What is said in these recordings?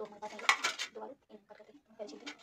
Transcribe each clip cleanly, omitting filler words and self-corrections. तो हमारे पास आएगा दोबारा कट करते हैं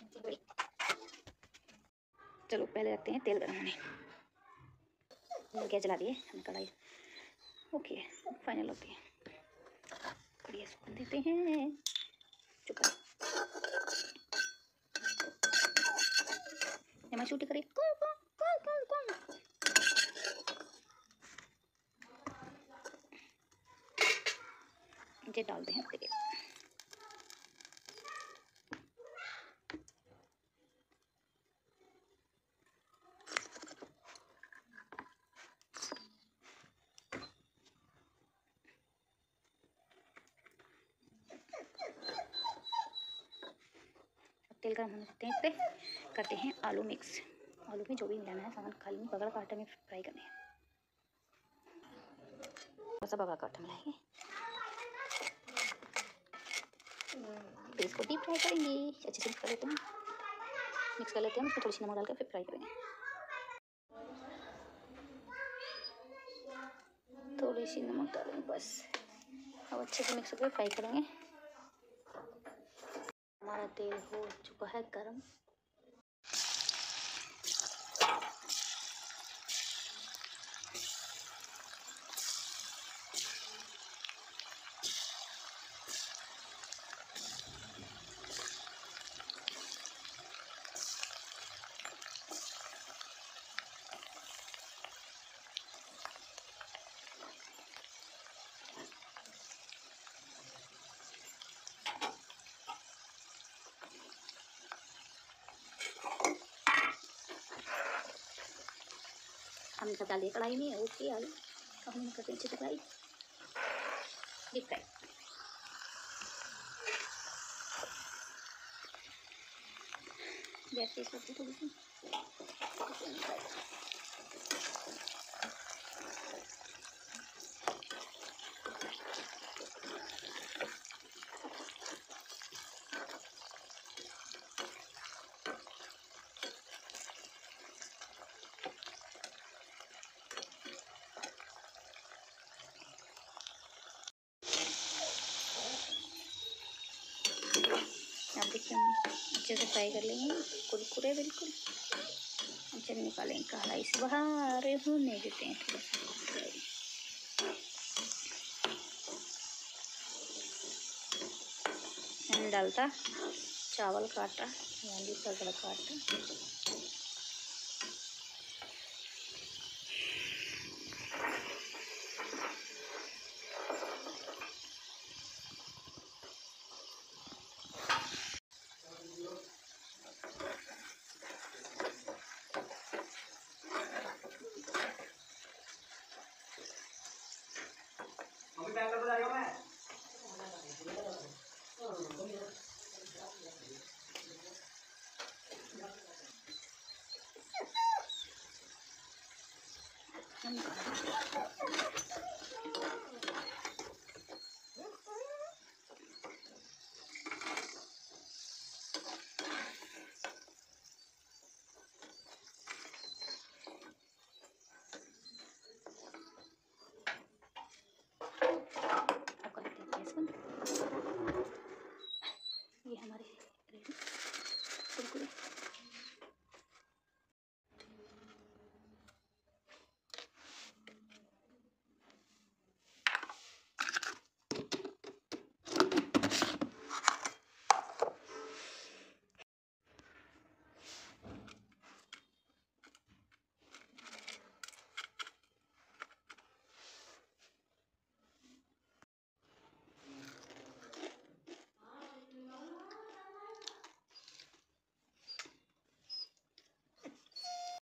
कैसे चलो पहले रखते हैं तेल गर्म होने। गैस जला दिए हमने कढ़ाई। ओके फाइनल होती है कढ़िया सुखन देते हैं चुका मैं छूटी करी कौन कौन कौन कौन कौन मुझे डालते हैं तेल। तेल गर्म होने देते हैं। फिर करते हैं आलू मिक्स। आलू में जो भी मिलाना है सामान खाली बगड़ा का आटा में फ्राई करने हैं। थोड़ा सा बगड़ा का आटा मिलाएंगे फिर इसको डीप फ्राई करेंगे। अच्छे से मिक्स कर लेते हैं। मिक्स कर लेते हैं उसमें थोड़ी सी नमक डालकर फिर फ्राई करेंगे। थोड़ी सी नमक डालेंगे बस। अब अच्छे से मिक्स करके फ्राई करेंगे। हमारा तेल हो चुका है गरम। हमने सब डाल दिया कढ़ाई में। ओके आलू अब हम करते हैं अच्छे से फ्राई डीप फ्राई। गैस तेज करते थोड़ी सी। अच्छे से फ्राई कर लेंगे कुरकुरे बिल्कुल। हम चल निकालेंगे कढ़ाई से बाहर होने देते हैं। हमने डालता चावल का आटा यानी तगड़ा का आटा।